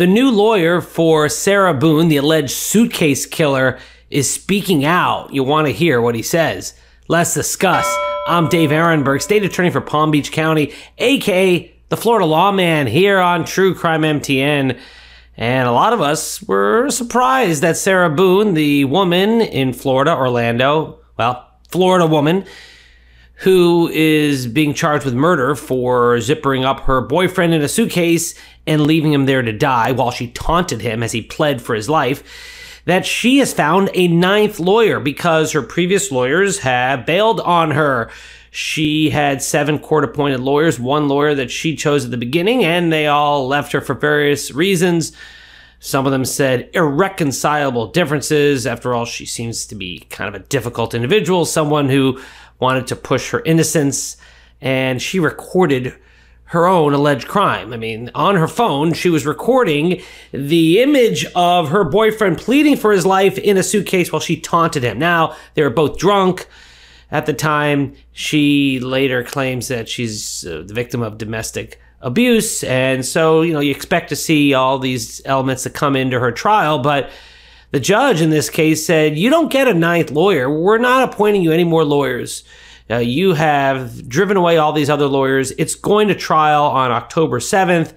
The new lawyer for Sarah Boone, the alleged suitcase killer, is speaking out. You want to hear what he says. Let's discuss. I'm Dave Aronberg, state attorney for Palm Beach County, aka the Florida lawman, here on True Crime MTN. And a lot of us were surprised that Sarah Boone, the woman in Florida, Orlando, well, Florida woman, who is being charged with murder for zippering up her boyfriend in a suitcase and leaving him there to die while she taunted him as he pled for his life, that she has found a ninth lawyer because her previous lawyers have bailed on her. She had 7 court-appointed lawyers, one lawyer that she chose at the beginning, and they all left her for various reasons. Some of them said irreconcilable differences. After all, she seems to be kind of a difficult individual, someone who wanted to push her innocence, and she recorded her own alleged crime. I mean, on her phone, she was recording the image of her boyfriend pleading for his life in a suitcase while she taunted him. Now, they were both drunk at the time. She later claims that she's the victim of domestic abuse, and so, you know, you expect to see all these elements that come into her trial, but the judge in this case said, you don't get a ninth lawyer. We're not appointing you any more lawyers. You have driven away all these other lawyers. It's going to trial on October 7th,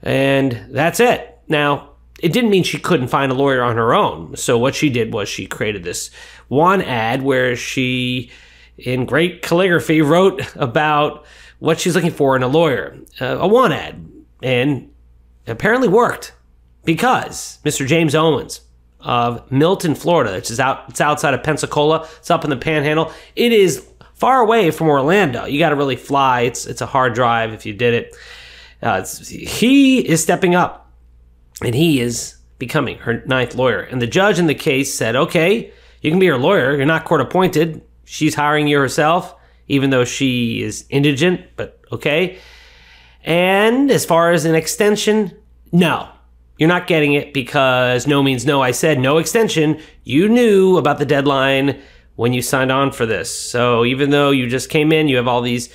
and that's it. Now, it didn't mean she couldn't find a lawyer on her own. So what she did was she created this one ad where she, in great calligraphy, wrote about what she's looking for in a lawyer. A one ad. And apparently worked, because Mr. James Owens of Milton, Florida, which is it's outside of Pensacola. It's up in the Panhandle. It is far away from Orlando. You got to really fly. It's a hard drive if you did it. He is stepping up, and he is becoming her ninth lawyer. And the judge in the case said, okay, you can be her lawyer. You're not court appointed. She's hiring you herself, even though she is indigent, but okay. And as far as an extension, no. You're not getting it because no means no. I said no extension. You knew about the deadline when you signed on for this. So even though you just came in, you have all these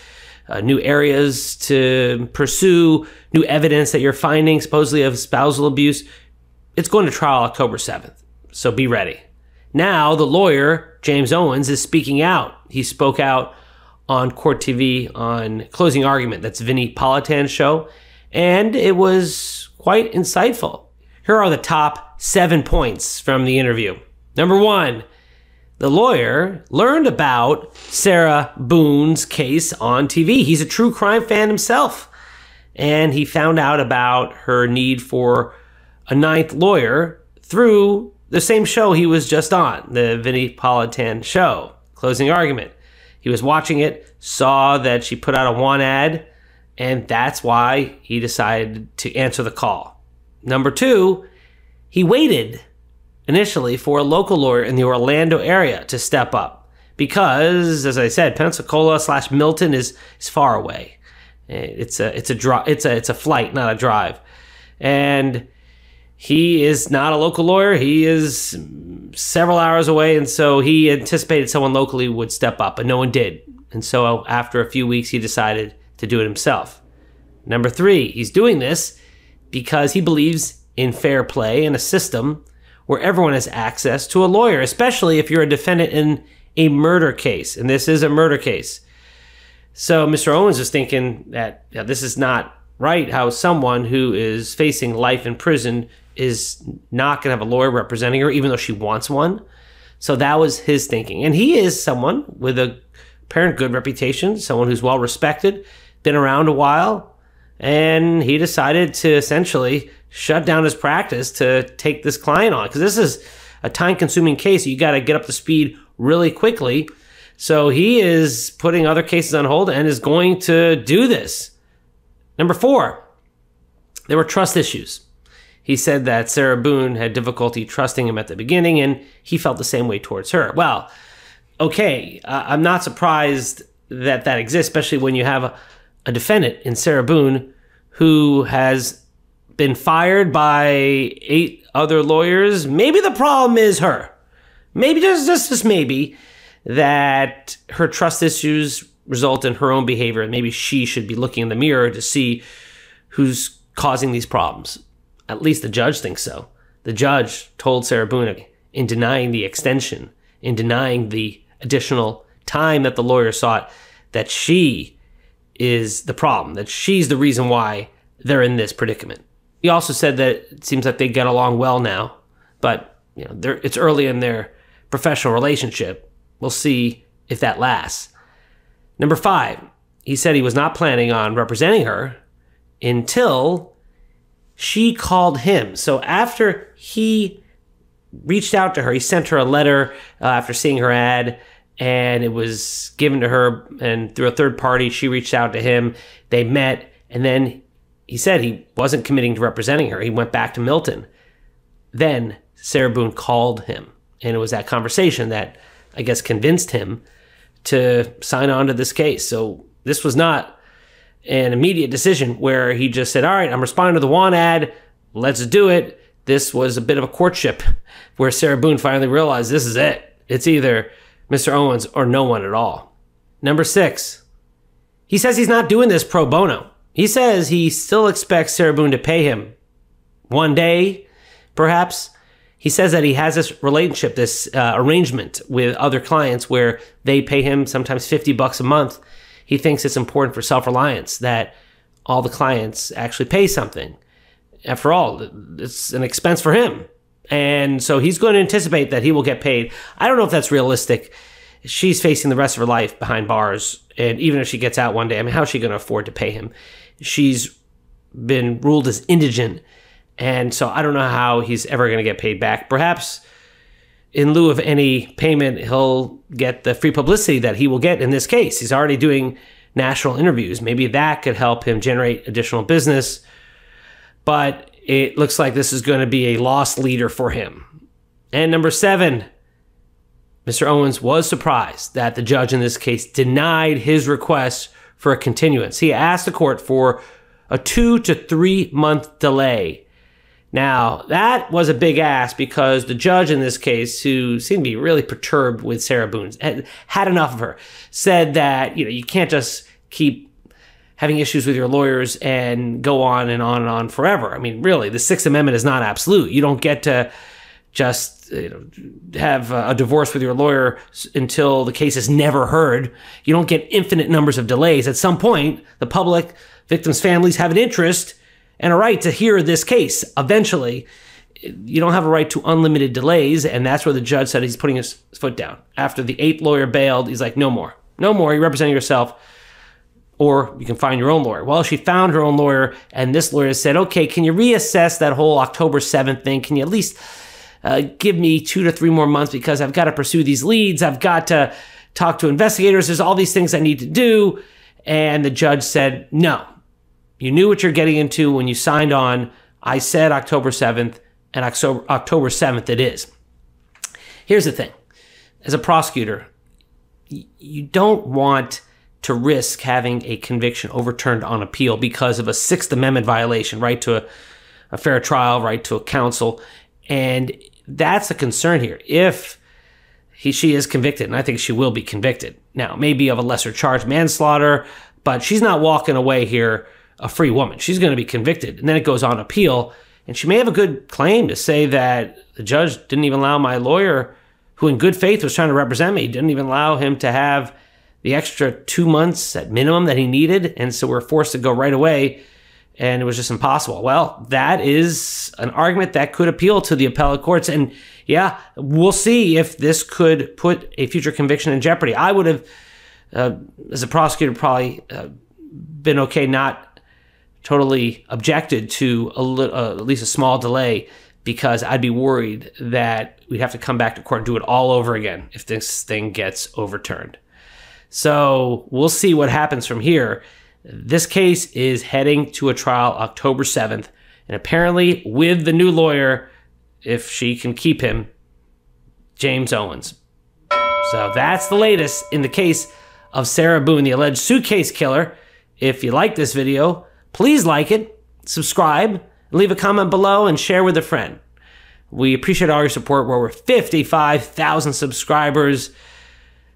new areas to pursue, new evidence that you're finding, supposedly of spousal abuse. It's going to trial October 7th. So be ready. Now the lawyer, James Owens, is speaking out. He spoke out on Court TV on Closing Argument. That's Vinnie Politan's show. And it was quite insightful. Here are the top 7 points from the interview. Number 1, the lawyer learned about Sarah Boone's case on TV. He's a true crime fan himself. And he found out about her need for a ninth lawyer through the same show he was just on, the Vinnie Politan show, Closing Argument. He was watching it, saw that she put out a want ad, and that's why he decided to answer the call. Number 2, he waited initially for a local lawyer in the Orlando area to step up because, as I said, Pensacola/Milton is far away. It's a flight, not a drive. And he is not a local lawyer. He is several hours away, and so he anticipated someone locally would step up, but no one did. And so after a few weeks, he decided to do it himself. Number 3, he's doing this because he believes in fair play and a system where everyone has access to a lawyer, especially if you're a defendant in a murder case. And this is a murder case. So Mr. Owens is thinking that this is not right, how someone who is facing life in prison is not going to have a lawyer representing her, even though she wants one. So that was his thinking. And he is someone with a apparent good reputation, someone who's well respected, been around a while, and he decided to essentially shut down his practice to take this client on, because this is a time-consuming case. You got to get up to speed really quickly. So he is putting other cases on hold and is going to do this. Number 4, there were trust issues. He said that Sarah Boone had difficulty trusting him at the beginning, and he felt the same way towards her. Well, okay, I'm not surprised that that exists, especially when you have a defendant in Sarah Boone who has been fired by 8 other lawyers. Maybe the problem is her. Maybe, just maybe, that her trust issues result in her own behavior, and maybe she should be looking in the mirror to see who's causing these problems. At least the judge thinks so. The judge told Sarah Boone, in denying the extension, in denying the additional time that the lawyer sought, that she is the problem, that she's the reason why they're in this predicament. He also said that it seems like they get along well now, but you know, it's early in their professional relationship. We'll see if that lasts. Number 5, he said he was not planning on representing her until she called him. So after he reached out to her, he sent her a letter after seeing her ad, and it was given to her, and through a third party, she reached out to him. They met, and then he said he wasn't committing to representing her. He went back to Milton. Then Sarah Boone called him, and it was that conversation that, I guess, convinced him to sign on to this case. So this was not an immediate decision where he just said, all right, I'm responding to the want ad, let's do it. This was a bit of a courtship where Sarah Boone finally realized this is it. It's either Mr. Owens or no one at all. Number 6, he says he's not doing this pro bono. He says he still expects Sarah Boone to pay him one day, perhaps. He says that he has this relationship, this arrangement with other clients where they pay him sometimes $50 a month. He thinks it's important for self-reliance that all the clients actually pay something. After all, it's an expense for him. And so he's going to anticipate that he will get paid. I don't know if that's realistic. She's facing the rest of her life behind bars. And even if she gets out one day, I mean, how is she going to afford to pay him? She's been ruled as indigent. And so I don't know how he's ever going to get paid back. Perhaps in lieu of any payment, he'll get the free publicity that he will get in this case. He's already doing national interviews. Maybe that could help him generate additional business. But it looks like this is going to be a lost leader for him. And number 7, Mr. Owens was surprised that the judge in this case denied his request for a continuance. He asked the court for a 2 to 3 month delay. Now, that was a big ask because the judge in this case, who seemed to be really perturbed with Sarah Boone, had enough of her, said that, you know, you can't just keep having issues with your lawyers and go on and on and on forever. I mean, really, the Sixth Amendment is not absolute. You don't get to just, you know, have a divorce with your lawyer until the case is never heard. You don't get infinite numbers of delays. At some point, the public, victims' families have an interest and a right to hear this case eventually. You don't have a right to unlimited delays, and that's where the judge said he's putting his foot down. After the 8th lawyer bailed, he's like, no more. No more, you're representing yourself, or you can find your own lawyer. Well, she found her own lawyer, and this lawyer said, okay, can you reassess that whole October 7th thing? Can you at least give me 2 to 3 more months because I've got to pursue these leads, I've got to talk to investigators, there's all these things I need to do. And the judge said, no. You knew what you're getting into when you signed on. I said October 7th, and October 7th it is. Here's the thing. As a prosecutor, you don't want to risk having a conviction overturned on appeal because of a Sixth Amendment violation, right to a fair trial, right to a counsel. And that's a concern here. If she is convicted, and I think she will be convicted. Now, maybe of a lesser charge, manslaughter, but she's not walking away here a free woman. She's going to be convicted, and then it goes on appeal, and she may have a good claim to say that the judge didn't even allow my lawyer, who in good faith was trying to represent me, didn't even allow him to have the extra 2 months at minimum that he needed, and so we're forced to go right away, and it was just impossible. Well, that is an argument that could appeal to the appellate courts, and yeah, we'll see if this could put a future conviction in jeopardy. I would have, as a prosecutor, probably been okay not totally objected to at least a small delay, because I'd be worried that we'd have to come back to court and do it all over again if this thing gets overturned. So we'll see what happens from here. This case is heading to a trial October 7th, and apparently with the new lawyer, if she can keep him, James Owens. So that's the latest in the case of Sarah Boone, the alleged suitcase killer. If you like this video, please like it, subscribe, leave a comment below, and share with a friend. We appreciate all your support. We're over 55,000 subscribers.